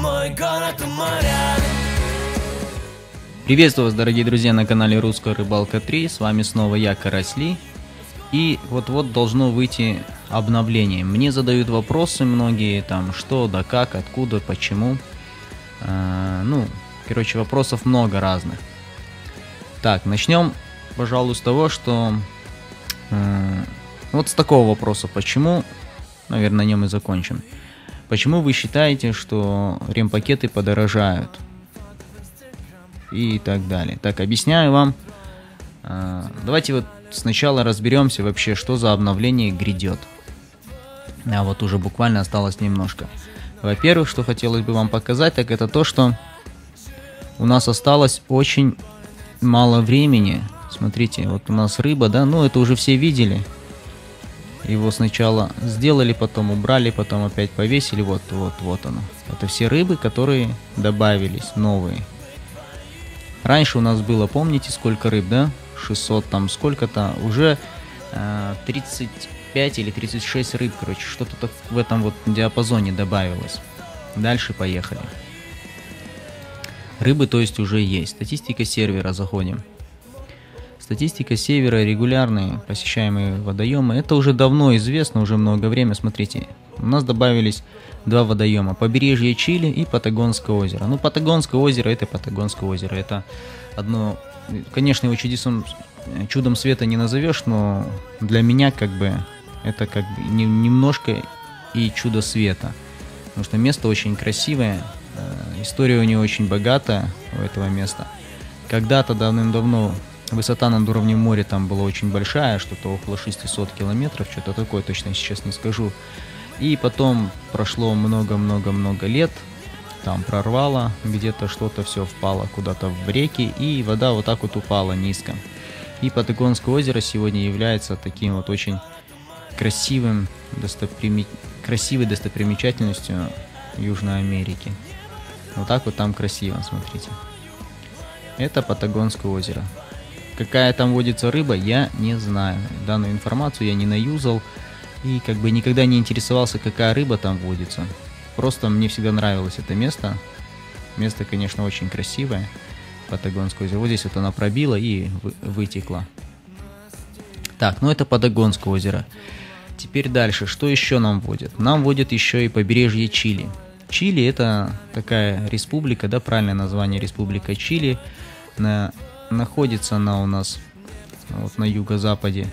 мой город у моря. Приветствую вас, дорогие друзья, на канале Русская Рыбалка 3. С вами снова я, Карасли. И вот-вот должно выйти обновление. Мне задают вопросы многие, там, что, да как, откуда, почему. Ну, короче, вопросов много разных. Так, начнем, пожалуй, с того, что... вот с такого вопроса, почему... Наверное, на нем и закончим. Почему вы считаете, что ремпакеты подорожают? И так далее. Так, объясняю вам. Давайте вот сначала разберемся вообще, что за обновление грядет. А вот уже буквально осталось немножко. Во-первых, что хотелось бы вам показать, так это то, что у нас осталось очень мало времени. Смотрите, вот у нас рыба, да, ну это уже все видели. Его сначала сделали, потом убрали, потом опять повесили. Вот оно. Это все рыбы, которые добавились, новые. Раньше у нас было, помните, сколько рыб, да? 600 там сколько-то. Уже 35 или 36 рыб, короче. Что-то в этом вот диапазоне добавилось. Дальше поехали. Рыбы, то есть, уже есть. Статистика сервера, заходим. Статистика севера, регулярные посещаемые водоемы. Это уже давно известно, уже много времени. Смотрите, у нас добавились два водоема. Побережье Чили и Патагонское озеро. Ну, Патагонское озеро — это Патагонское озеро. Это одно... Конечно, его чудом света не назовешь, но для меня как бы это как бы немножко и чудо света. Потому что место очень красивое, история у него очень богата, у этого места. Когда-то давным-давно... Высота над уровнем моря там была очень большая, что-то около 600 километров, что-то такое, точно сейчас не скажу. И потом прошло много-много-много лет, там прорвало, где-то что-то все впало куда-то в реки, и вода вот так вот упала низко. И Патагонское озеро сегодня является таким вот очень красивым, красивой достопримечательностью Южной Америки. Вот так вот там красиво, смотрите. Это Патагонское озеро. Какая там водится рыба, я не знаю. Данную информацию я не наюзал и как бы никогда не интересовался, какая рыба там водится. Просто мне всегда нравилось это место. Место, конечно, очень красивое. Патагонское озеро. Вот здесь вот она пробила и вытекла. Так, ну это Патагонское озеро. Теперь дальше. Что еще нам водят? Нам водят еще и побережье Чили. Чили — это такая республика, да, правильное название, республика Чили. Находится она у нас вот на юго-западе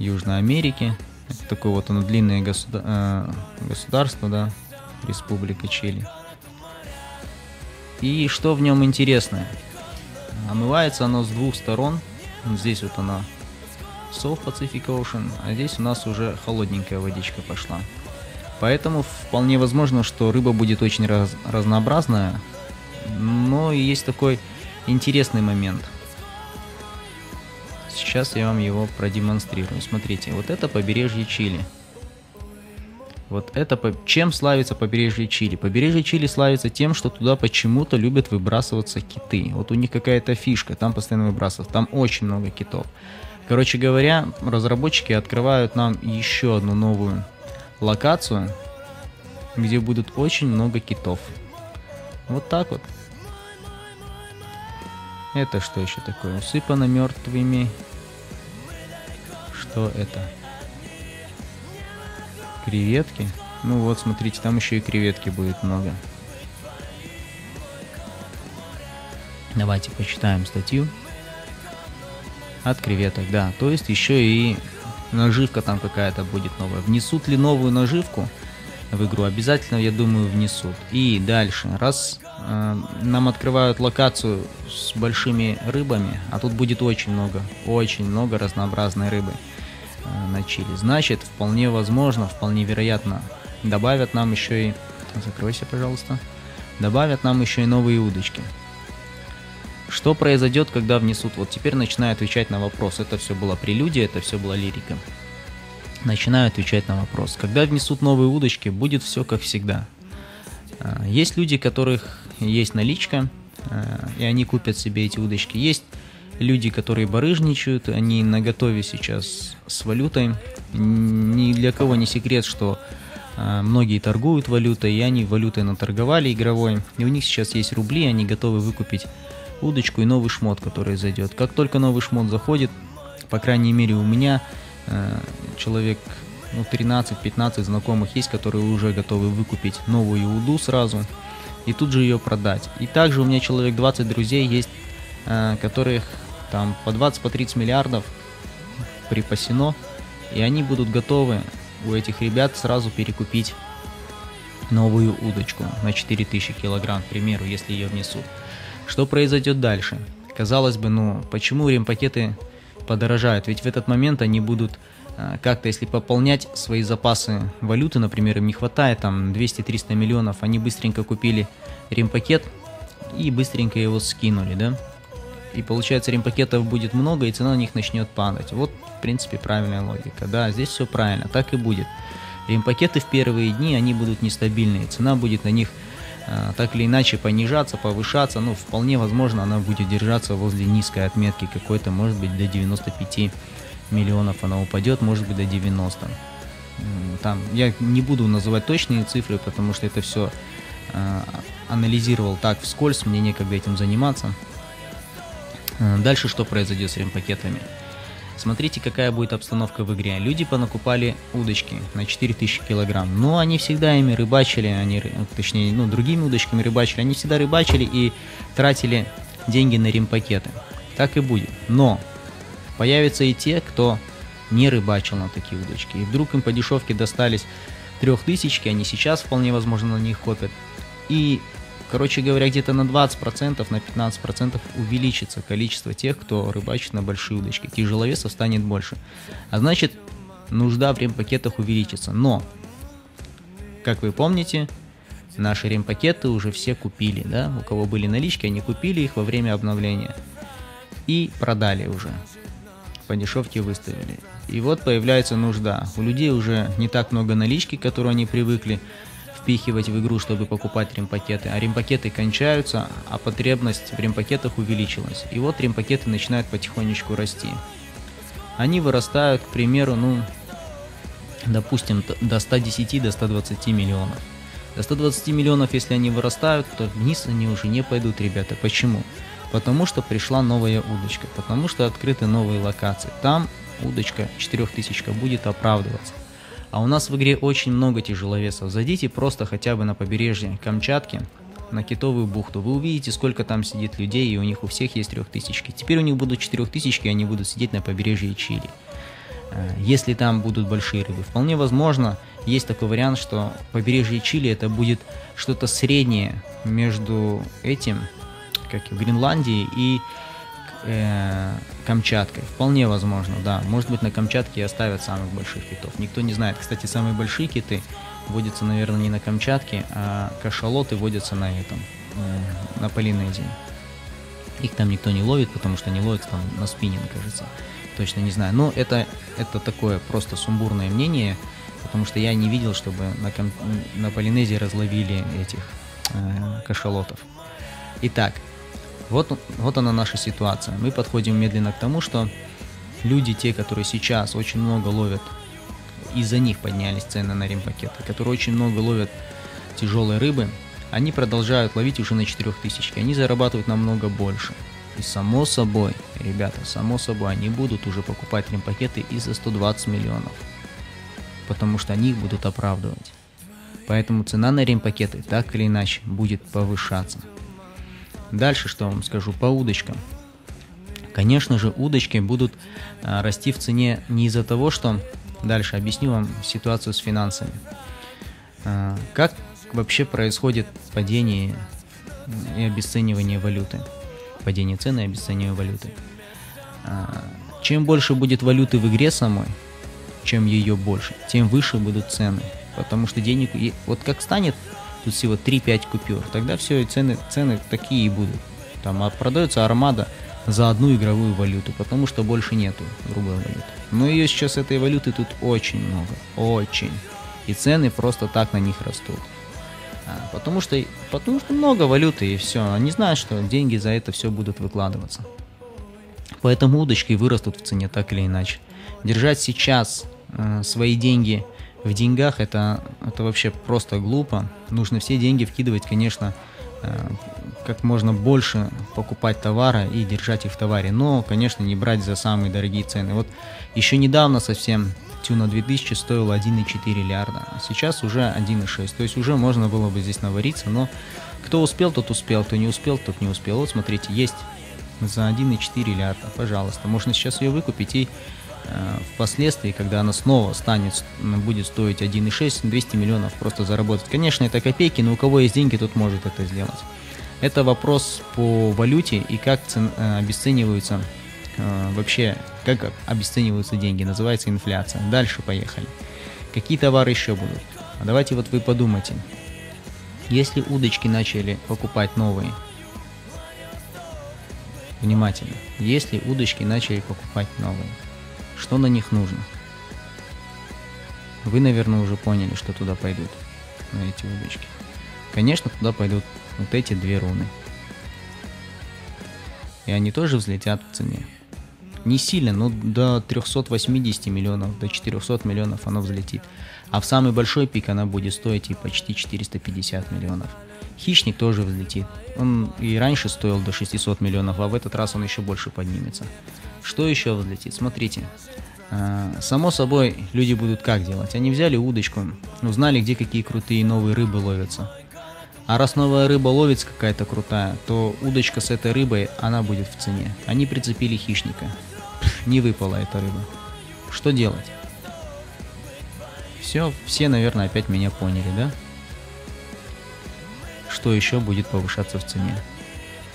Южной Америки. Это такое вот оно длинное государство, да, республика Чили. И что в нем интересное? Омывается оно с двух сторон. Здесь вот она South Pacific Ocean, а здесь у нас уже холодненькая водичка пошла. Поэтому вполне возможно, что рыба будет очень разнообразная. Но есть такой интересный момент. Сейчас я вам его продемонстрирую. Смотрите, вот это побережье Чили. Вот это... Чем славится побережье Чили? Побережье Чили славится тем, что туда почему-то любят выбрасываться киты. Вот у них какая-то фишка, там постоянно выбрасывают. Там очень много китов. Короче говоря, разработчики открывают нам еще одну новую локацию, где будут очень много китов. Вот так вот. Это что еще такое? Усыпано мертвыми. Что это? Креветки? Ну вот, смотрите, там еще и креветки будет много. Давайте почитаем статью. От креветок, да. То есть еще и наживка там какая-то будет новая. Внесут ли новую наживку в игру? Обязательно, я думаю, внесут. И дальше. Раз... Нам открывают локацию с большими рыбами, а тут будет очень много разнообразной рыбы на Чили. Значит, вполне возможно, вполне вероятно, добавят нам еще и... Закройся, пожалуйста. Добавят нам еще и новые удочки. Что произойдет, когда внесут? Вот теперь начинаю отвечать на вопрос. Это все была прелюдия, это все была лирика. Начинаю отвечать на вопрос. Когда внесут новые удочки, будет все как всегда. Есть люди, у которых есть наличка, и они купят себе эти удочки. Есть люди, которые барыжничают, они наготове сейчас с валютой. Ни для кого не секрет, что Многие торгуют валютой, и они валютой наторговали игровой. И у них сейчас есть рубли, они готовы выкупить удочку и новый шмот, который зайдет. Как только новый шмот заходит, по крайней мере у меня человек 13-15 знакомых есть, которые уже готовы выкупить новую уду сразу и тут же ее продать. И также у меня человек 20 друзей есть, которых там по 20-30 миллиардов припасено, и они будут готовы у этих ребят сразу перекупить новую удочку на 4000 килограмм, к примеру, если ее внесут. Что произойдет дальше? Казалось бы, почему ремпакеты подорожают? Ведь в этот момент они будут как-то, если пополнять свои запасы валюты, например, им не хватает там 200-300 миллионов, они быстренько купили ремпакет и быстренько его скинули, да? И получается, ремпакетов будет много, и цена на них начнет падать. Вот, в принципе, правильная логика, да, здесь все правильно, так и будет. Ремпакеты в первые дни, они будут нестабильные, цена будет на них так или иначе понижаться, повышаться, вполне возможно, она будет держаться возле низкой отметки какой-то, может быть, до 95 миллионов она упадет, может быть, до 90. Там, я не буду называть точные цифры, потому что это все анализировал так вскользь, мне некогда этим заниматься. Дальше что произойдет с ремпакетами? Смотрите, какая будет обстановка в игре. Люди понакупали удочки на 4000 килограмм, но они всегда ими рыбачили, другими удочками рыбачили, они всегда рыбачили и тратили деньги на ремпакеты. Так и будет. Но появятся и те, кто не рыбачил на такие удочки. И вдруг им по дешевке достались 3000, они сейчас вполне возможно на них копят. И, короче говоря, где-то на 20%, на 15% увеличится количество тех, кто рыбачит на большие удочки. Тяжеловесов станет больше. А значит, нужда в ремпакетах увеличится. Но, как вы помните, наши ремпакеты уже все купили, да? У кого были налички, они купили их во время обновления. И продали уже. По дешевке выставили. И вот появляется нужда. У людей уже не так много налички, которую они привыкли впихивать в игру, чтобы покупать ремпакеты. А ремпакеты кончаются, а потребность в ремпакетах увеличилась. И вот ремпакеты начинают потихонечку расти. Они вырастают, к примеру, допустим, до 110-120 миллионов. До 120 миллионов, если они вырастают, то вниз они уже не пойдут, ребята. Почему? Потому что пришла новая удочка, потому что открыты новые локации. Там удочка 4000 будет оправдываться. А у нас в игре очень много тяжеловесов. Зайдите просто хотя бы на побережье Камчатки, на Китовую бухту. Вы увидите, сколько там сидит людей, и у них у всех есть 3000. Теперь у них будут 4000, и они будут сидеть на побережье Чили. Если там будут большие рыбы, вполне возможно, есть такой вариант, что побережье Чили это будет что-то среднее между этим, как и в Гренландии, и Камчаткой. Вполне возможно, да. Может быть, на Камчатке и оставят самых больших китов. Никто не знает. Кстати, самые большие киты водятся, наверное, не на Камчатке, а кашалоты водятся на этом, на Полинезии. Их там никто не ловит, потому что они ловятся там на спиннинг, кажется. Точно не знаю. Но это такое просто сумбурное мнение, потому что я не видел, чтобы на Полинезии разловили этих кашалотов. Итак, вот она наша ситуация. Мы подходим медленно к тому, что люди, те, которые сейчас очень много ловят, из-за них поднялись цены на ремпакеты, которые очень много ловят тяжелой рыбы, они продолжают ловить уже на 4000, они зарабатывают намного больше. И само собой, ребята, само собой, они будут уже покупать ремпакеты и за 120 миллионов, потому что они их будут оправдывать. Поэтому цена на ремпакеты так или иначе будет повышаться. Дальше, что вам скажу по удочкам. Конечно же, удочки будут расти в цене не из-за того, что... Дальше объясню вам ситуацию с финансами. Как вообще происходит падение и обесценивание валюты? Падение цены и обесценивание валюты. Чем больше будет валюты в игре самой, чем ее больше, тем выше будут цены. Потому что денег... Вот как станет... Тут всего 3-5 купюр, тогда все, цены такие и будут. Там продается армада за одну игровую валюту, потому что больше нету другой валюты. Но ее сейчас, этой валюты, тут очень много, очень. И цены просто так на них растут. Потому что много валюты, и все. Они знают, что деньги за это все будут выкладываться. Поэтому удочки вырастут в цене так или иначе. Держать сейчас свои деньги В деньгах это вообще просто глупо. Нужно все деньги вкидывать, конечно, как можно больше покупать товара и держать их в товаре. Но, конечно, не брать за самые дорогие цены. Вот еще недавно совсем тюна 2000 стоила 1,4 лярда. А сейчас уже 1,6. То есть уже можно было бы здесь навариться. Но кто успел, тот успел. Кто не успел, тот не успел. Вот смотрите, есть за 1,4 лярда. Пожалуйста. Можно сейчас ее выкупить и впоследствии, когда она снова будет стоить 1,6, 200 миллионов просто заработать. Конечно, это копейки, но у кого есть деньги, тот может это сделать. Это вопрос по валюте и как обесцениваются вообще, как обесцениваются деньги. Называется инфляция. Дальше поехали. Какие товары еще будут? Давайте вот вы подумайте. Если удочки начали покупать новые, внимательно, если удочки начали покупать новые, что на них нужно? Вы, наверное, уже поняли, что туда пойдут, на эти удочки. Конечно, туда пойдут вот эти две руны. И они тоже взлетят в цене. Не сильно, но до 380 миллионов, до 400 миллионов оно взлетит. А в самый большой пик она будет стоить и почти 450 миллионов. Хищник тоже взлетит. Он и раньше стоил до 600 миллионов, а в этот раз он еще больше поднимется. Что еще взлетит? Смотрите. Само собой, люди будут как делать? Они взяли удочку, узнали, где какие крутые новые рыбы ловятся. А раз новая рыба ловится какая-то крутая, то удочка с этой рыбой, она будет в цене. Они прицепили хищника. Не выпала эта рыба. Что делать? Все, наверное, опять меня поняли, да? Что еще будет повышаться в цене?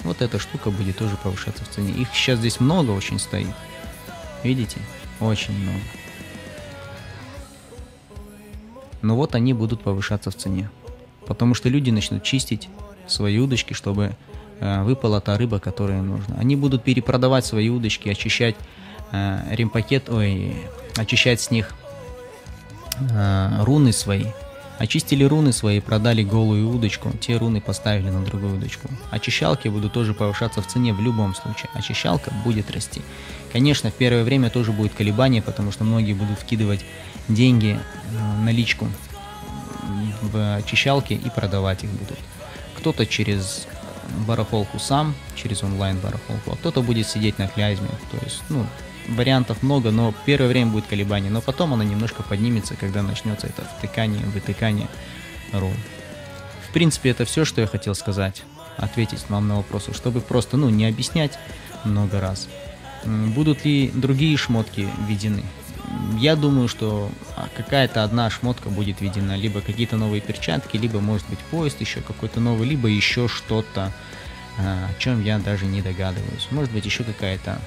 Вот эта штука будет тоже повышаться в цене. Их сейчас здесь много очень стоит. Видите? Очень много. Но вот они будут повышаться в цене. Потому что люди начнут чистить свои удочки, чтобы выпала та рыба, которая нужна. Они будут перепродавать свои удочки, очищать очищать с них руны свои. Очистили руны свои, продали голую удочку, те руны поставили на другую удочку. Очищалки будут тоже повышаться в цене в любом случае. Очищалка будет расти. Конечно, в первое время тоже будет колебание, потому что многие будут вкидывать деньги, наличку в очищалки и продавать их будут. Кто-то через барахолку сам, через онлайн-барахолку, а кто-то будет сидеть на клязьме. То есть, вариантов много, но первое время будет колебание, но потом оно немножко поднимется, когда начнется это втыкание, вытыкание рун. В принципе, это все, что я хотел сказать, ответить вам на вопросы, чтобы просто, не объяснять много раз. Будут ли другие шмотки введены? Я думаю, что какая-то одна шмотка будет введена, либо какие-то новые перчатки, либо, может быть, поезд еще какой-то новый, либо еще что-то, о чем я даже не догадываюсь. Может быть, еще какая-то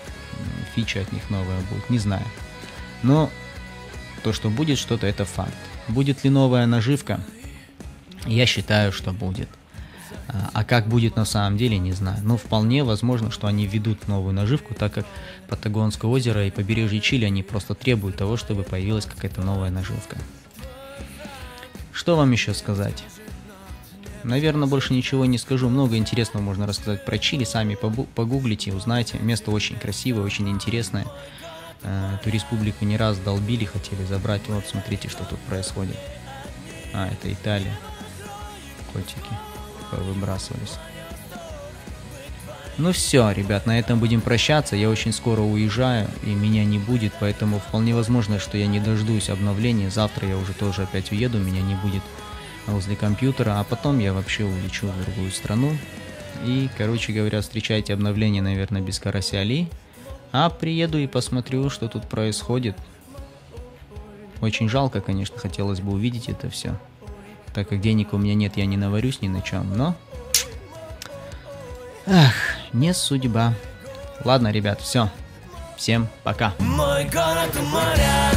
фича от них новая будет, не знаю. Но то, что будет что-то, это факт. Будет ли новая наживка? Я считаю, что будет. А как будет на самом деле, не знаю. Но вполне возможно, что они введут новую наживку, так как Патагонское озеро и побережье Чили, они просто требуют того, чтобы появилась какая-то новая наживка. Что вам еще сказать? Наверное, больше ничего не скажу. Много интересного можно рассказать про Чили. Сами погуглите, узнайте. Место очень красивое, очень интересное. Эту республику не раз долбили, хотели забрать. Вот, смотрите, что тут происходит. А, это Италия. Котики выбрасывались. Все, ребят, на этом будем прощаться. Я очень скоро уезжаю, и меня не будет, поэтому вполне возможно, что я не дождусь обновления. Завтра я уже тоже опять уеду, меня не будет возле компьютера, а потом я вообще улечу в другую страну. И, короче говоря, встречайте обновление, наверное, без Карасли. А приеду и посмотрю, что тут происходит. Очень жалко, конечно, хотелось бы увидеть это все. Так как денег у меня нет, я не наварюсь ни на чем, но... Ах, не судьба. Ладно, ребят, все. Всем пока. Мой город моря.